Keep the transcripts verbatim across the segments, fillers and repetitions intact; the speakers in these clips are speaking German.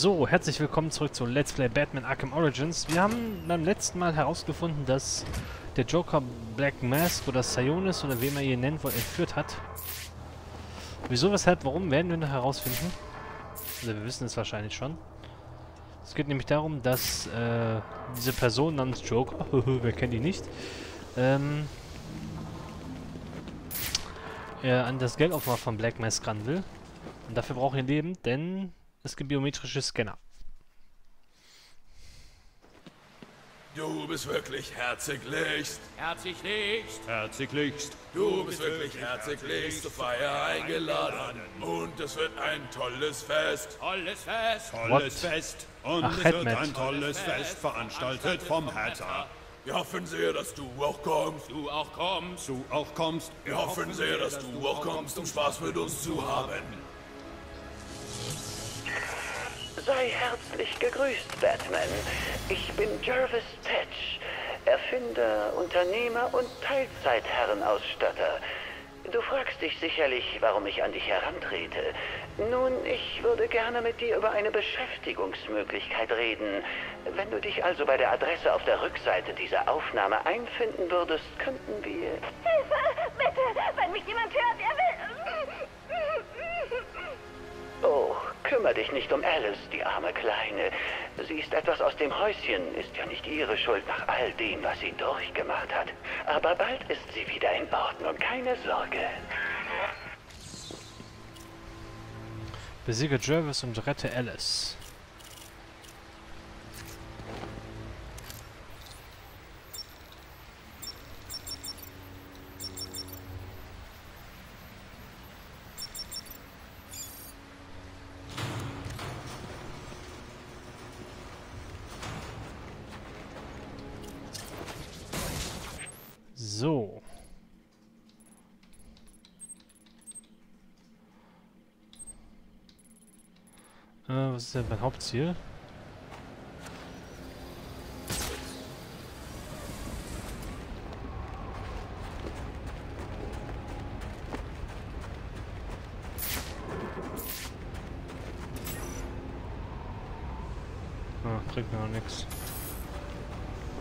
So, herzlich willkommen zurück zu Let's Play Batman Arkham Origins. Wir haben beim letzten Mal herausgefunden, dass der Joker Black Mask oder Sayones oder wem er hier nennt, wohl entführt hat. Wieso, weshalb, warum, werden wir noch herausfinden. Also wir wissen es wahrscheinlich schon. Es geht nämlich darum, dass äh, diese Person namens Joker, wer kennt ihn nicht, ähm, er an das Geldopfer von Black Mask ran will. Und dafür brauchen wir Leben, denn es gibt biometrische Scanner. Du bist wirklich herzlichst. Herzlichst. Herzlichst. Du bist wirklich herzlichst zur Feier eingeladen. Und es wird ein tolles Fest. Tolles Fest. Tolles Fest. Und es wird ein tolles Fest veranstaltet vom Hatter. Wir hoffen sehr, dass du auch kommst. Du auch kommst. Du auch kommst. Wir hoffen sehr, dass du auch kommst, um Spaß mit uns zu haben. Sei herzlich gegrüßt, Batman. Ich bin Jervis Tetch, Erfinder, Unternehmer und Teilzeitherrenausstatter. Du fragst dich sicherlich, warum ich an dich herantrete. Nun, ich würde gerne mit dir über eine Beschäftigungsmöglichkeit reden. Wenn du dich also bei der Adresse auf der Rückseite dieser Aufnahme einfinden würdest, könnten wir... Hilfe! Bitte! Wenn mich jemand hört, er will... Oh... Kümmere dich nicht um Alice, die arme Kleine. Sie ist etwas aus dem Häuschen, ist ja nicht ihre Schuld nach all dem, was sie durchgemacht hat. Aber bald ist sie wieder in Ordnung, keine Sorge. Besiege Jervis und rette Alice. So. Äh, was ist denn mein Hauptziel? Ah, kriegt mir noch nichts.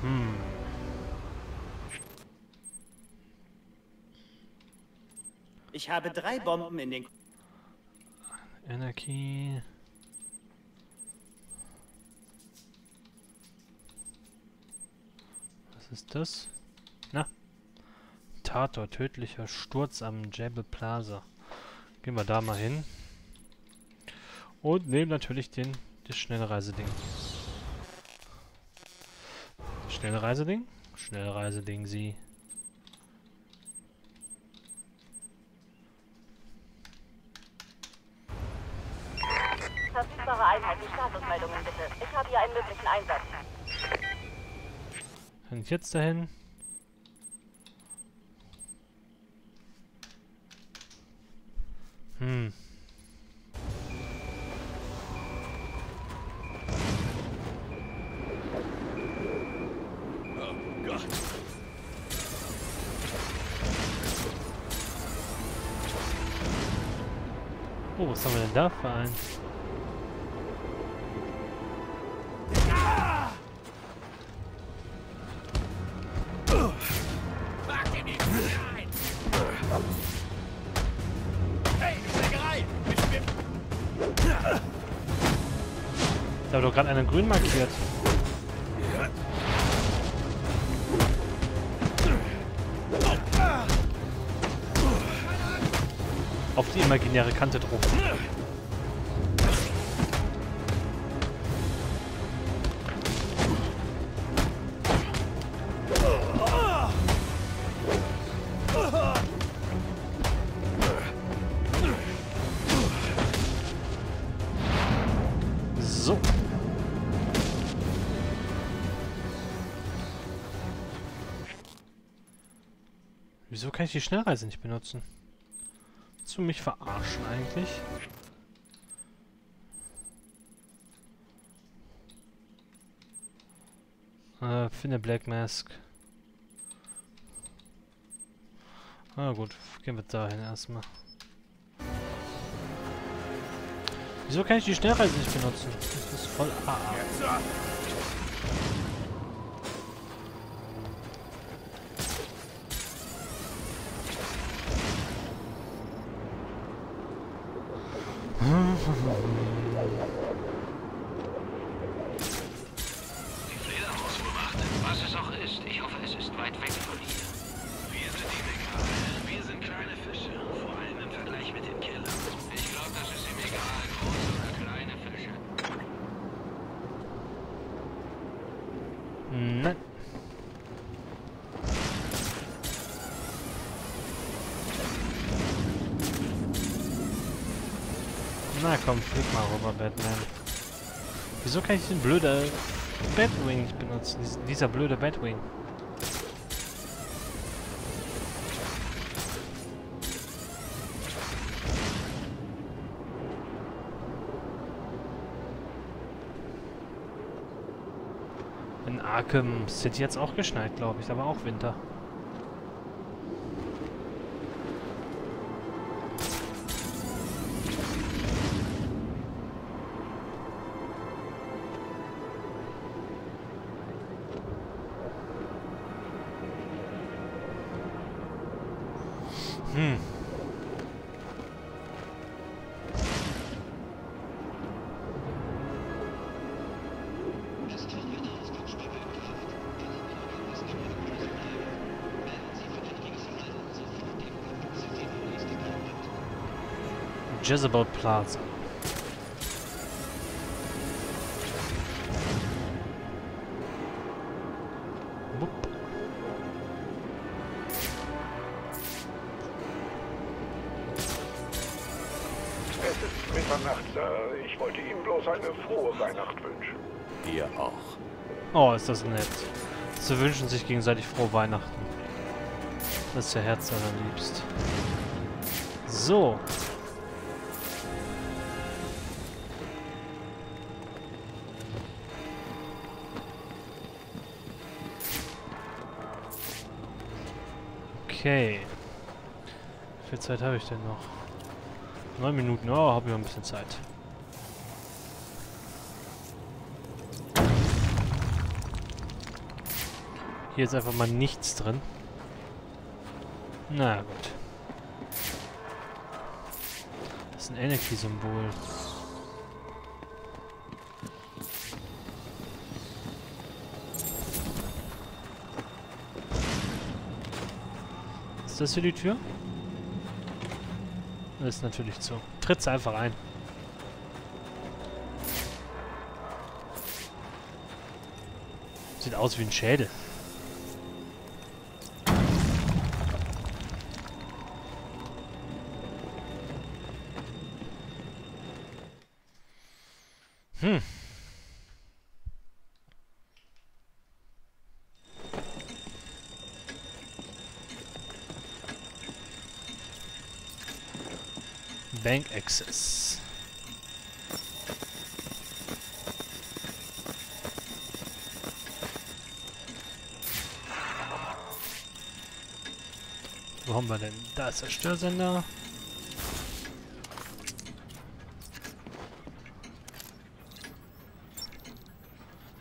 Hm. Ich habe drei Bomben in den... Energie... Was ist das? Na? Tator, tödlicher Sturz am Jezebel Plaza. Gehen wir da mal hin. Und nehmen natürlich den... das Schnellreiseding. Schnellreiseding? Schnellreiseding, sie... Verfügbare Einheiten, Statusmeldungen bitte. Ich habe hier einen möglichen Einsatz. Kann ich jetzt dahin? Hm. Oh Gott. Oh, was haben wir denn da für einen? Ich habe doch gerade einen grün markiert. Auf die imaginäre Kante drauf. So. Wieso kann ich die Schnellreise nicht benutzen? Willst du mich verarschen eigentlich? Äh, finde Black Mask. Na gut, gehen wir dahin erstmal. Wieso kann ich die Schnellreise nicht benutzen? Das ist voll A A. Na komm, flieg mal rüber, Batman. Wieso kann ich den blöden Batwing nicht benutzen? Dies, dieser blöde Batwing. In Arkham City jetzt auch geschneit, glaube ich, aber auch Winter. Hm. Jezebel Plaza. Ich wollte Ihnen bloß eine frohe Weihnacht wünschen. Dir auch. Oh, ist das nett. Sie wünschen sich gegenseitig frohe Weihnachten. Das ist ja herzallerliebst. So. Okay. Wie viel Zeit habe ich denn noch? Neun Minuten, oh, hab ich noch ein bisschen Zeit. Hier ist einfach mal nichts drin. Na gut. Das ist ein Anarchy-Symbol. Ist das hier die Tür? Ist natürlich zu. Tritt's einfach ein. Sieht aus wie ein Schädel. Hm. Bank Access. Wo haben wir denn? Da ist der Störsender.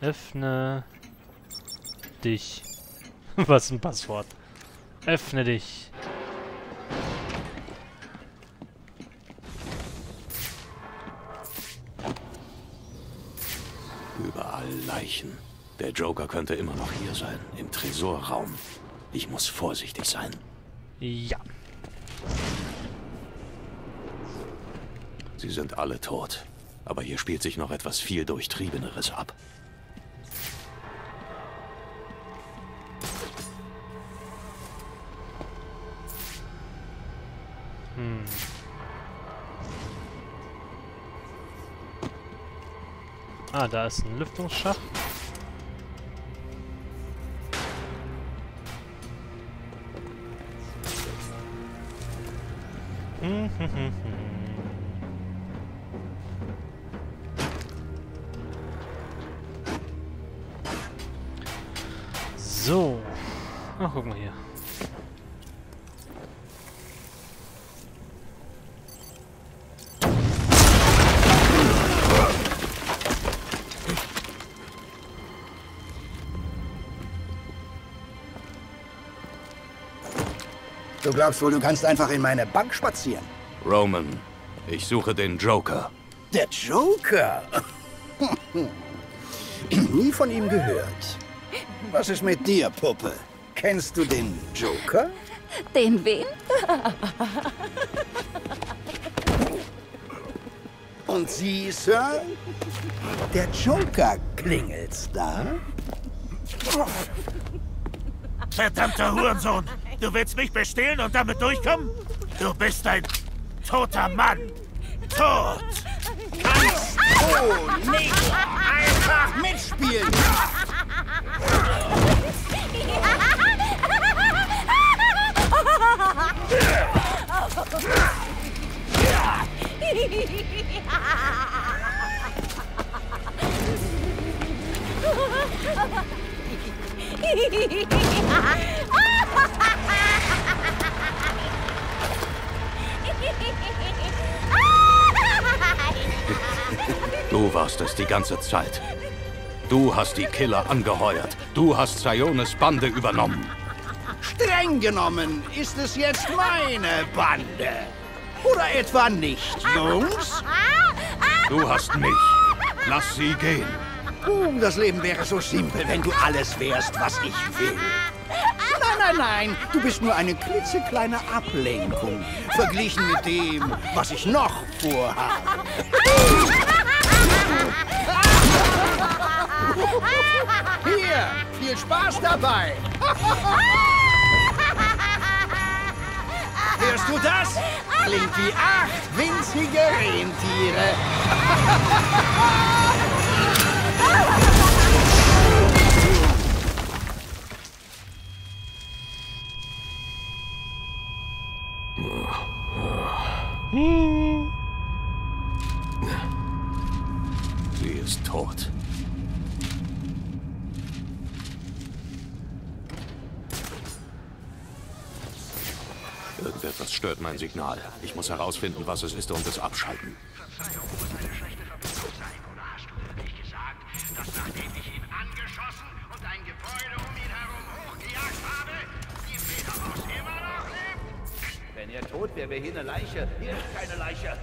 Öffne dich. Was ein Passwort. Öffne dich. Leichen. Der Joker könnte immer noch hier sein, im Tresorraum. Ich muss vorsichtig sein. Ja. Sie sind alle tot, aber hier spielt sich noch etwas viel Durchtriebeneres ab. Hm. Ah, da ist ein Lüftungsschacht. Hm, hm, hm, hm. So. Ach, guck mal hier. Du glaubst wohl, du kannst einfach in meine Bank spazieren? Roman, ich suche den Joker. Der Joker? Nie von ihm gehört. Was ist mit dir, Puppe? Kennst du den Joker? Den wen? Und Sie, Sir? Der Joker klingelt's da? Verdammter Hurensohn! Du willst mich bestehlen und damit durchkommen? Du bist ein toter Mann! Tot! Ganz oh, nicht! Einfach mitspielen! Du warst es die ganze Zeit. Du hast die Killer angeheuert. Du hast Sayones Bande übernommen. Streng genommen ist es jetzt meine Bande. Oder etwa nicht, Jungs? Du hast mich. Lass sie gehen. Uh, das Leben wäre so simpel, wenn du alles wärst, was ich will. Nein, nein, nein. Du bist nur eine klitzekleine Ablenkung. Verglichen mit dem, was ich noch vorhabe. Hier, viel Spaß dabei. Hörst du das? Klingt wie acht winzige Rentiere. Sie ist tot. Irgendetwas stört mein Signal. Ich muss herausfinden, was es ist und es abschalten. Wenn er tot wäre, wäre hier eine Leiche. Hier ist keine Leiche.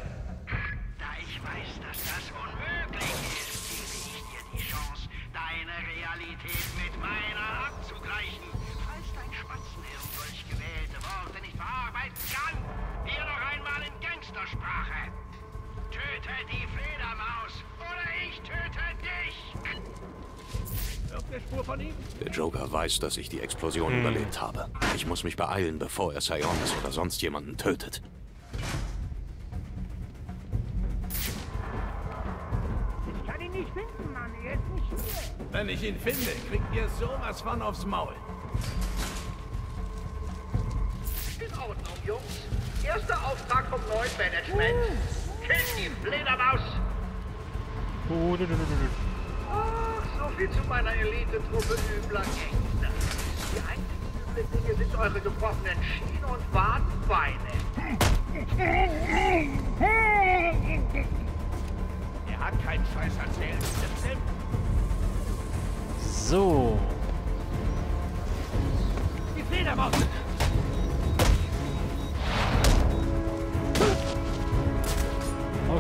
Da ich weiß, dass das unmöglich ist, gebe ich dir die Chance, deine Realität mit meiner abzugleichen. Falls dein Spatzenhirn solch gewählte Worte nicht verarbeiten kann, hier noch einmal in Gangstersprache. Töte die Fledermaus oder ich töte dich. Irgendeine Spur von ihm? Der Joker weiß, dass ich die Explosion hm. überlebt habe. Ich muss mich beeilen, bevor er Sionis oder sonst jemanden tötet. Ich kann ihn nicht finden, Mann. Er ist nicht hier. Wenn ich ihn finde, kriegt ihr sowas von aufs Maul. In Ordnung, Jungs. Erster Auftrag vom neuen Management. Uh. Kill die Fledermaus. Uh, du, du, du, du. Ach, so viel zu meiner Elite-Truppe übler Gangster. Die einzigen üblen Dinge sind eure gebrochenen Schienen und Wadenbeine. Er hat keinen Scheiß erzählt. So. Die Fledermaus.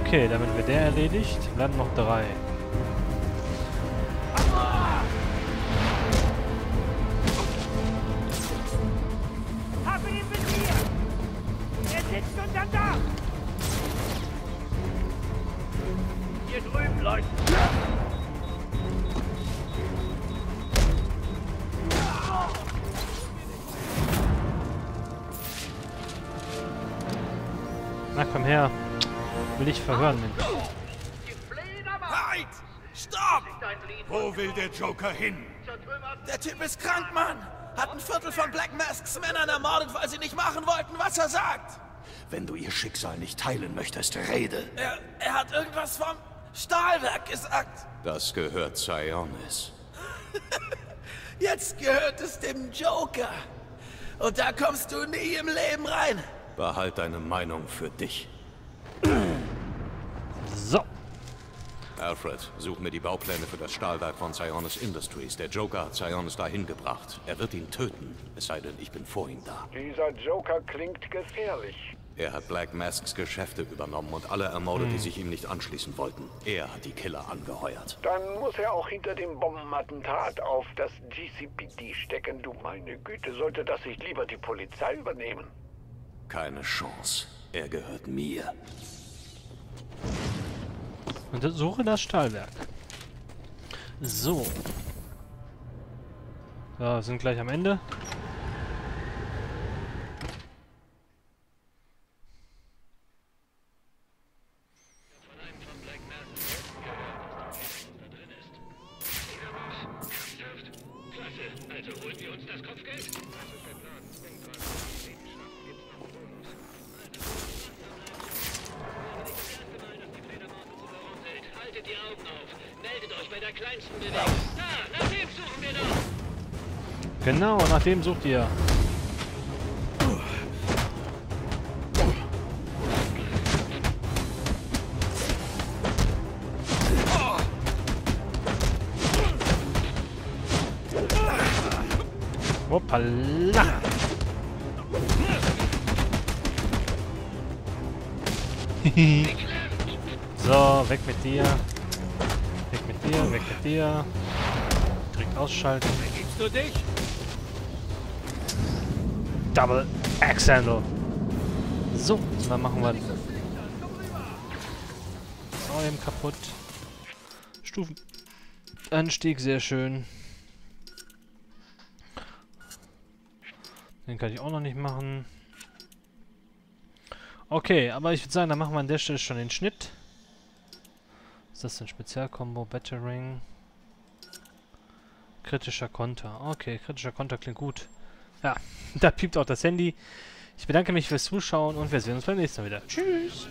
Okay, damit wird der erledigt. Bleiben noch drei. Habe ihn mit mir! Er sitzt und dann da! Hier drüben, Leute! Na komm her! Will ich verhören, Mensch. Halt! Stopp! Wo will der Joker hin? Der Typ ist krank, Mann! Hat ein Viertel von Black Masks Männern ermordet, weil sie nicht machen wollten, was er sagt! Wenn du ihr Schicksal nicht teilen möchtest, rede! Er, er hat irgendwas vom Stahlwerk gesagt! Das gehört Sionis. Jetzt gehört es dem Joker! Und da kommst du nie im Leben rein! Behalt deine Meinung für dich. So. Alfred, such mir die Baupläne für das Stahlwerk von Sionis Industries. Der Joker hat Sionis dahin gebracht. Er wird ihn töten, es sei denn, ich bin vor ihm da. Dieser Joker klingt gefährlich. Er hat Black Masks Geschäfte übernommen und alle ermordet, die sich ihm nicht anschließen wollten. Er hat die Killer angeheuert. Dann muss er auch hinter dem Bombenattentat auf das G C P D stecken. Du meine Güte, sollte das nicht lieber die Polizei übernehmen? Keine Chance. Er gehört mir. Untersuche das Stahlwerk. So. So, sind gleich am Ende. Genau, nach dem sucht ihr. Hoppala! So, weg mit dir. Weg mit dir, weg mit dir. Direkt ausschalten. Wie gibst du dich? Double Axe-Handle. So, dann machen wir das. Eben kaputt. Stufenanstieg, sehr schön. Den kann ich auch noch nicht machen. Okay, aber ich würde sagen, dann machen wir an der Stelle schon den Schnitt. Was ist das denn? Spezialkombo, Battering. Kritischer Konter. Okay, kritischer Konter klingt gut. Ja, da piept auch das Handy. Ich bedanke mich fürs Zuschauen und wir sehen uns beim nächsten Mal wieder. Tschüss!